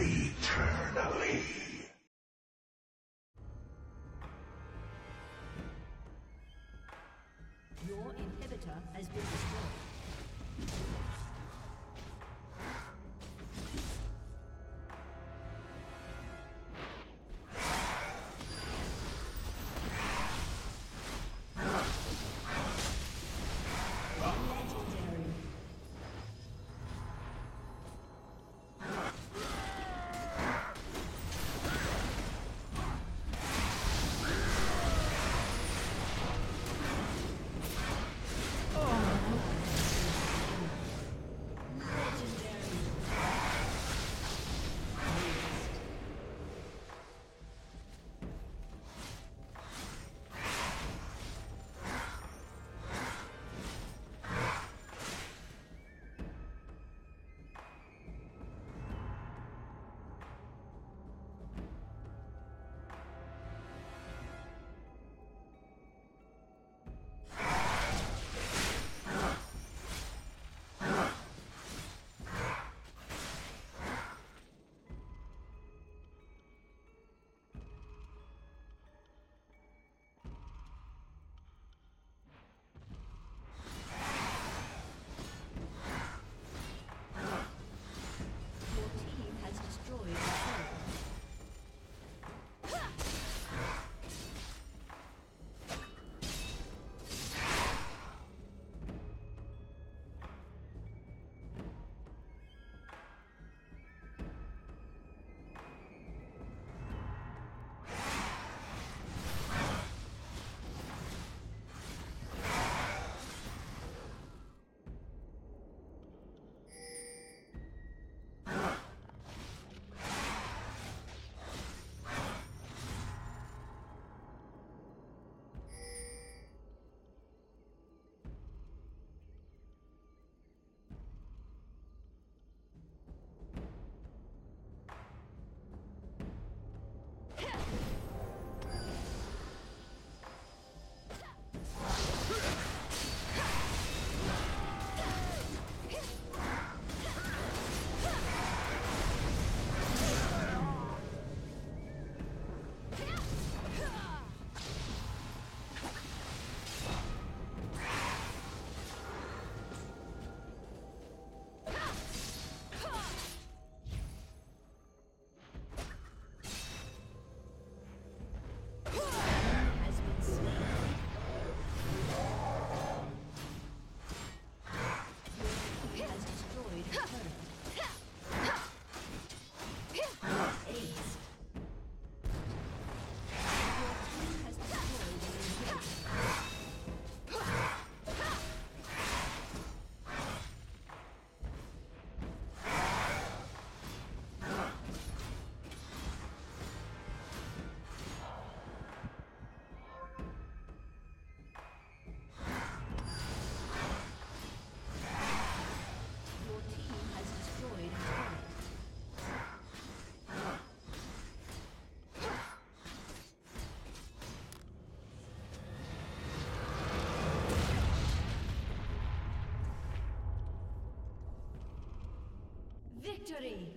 eternally. Your inhibitor has been destroyed. Victory!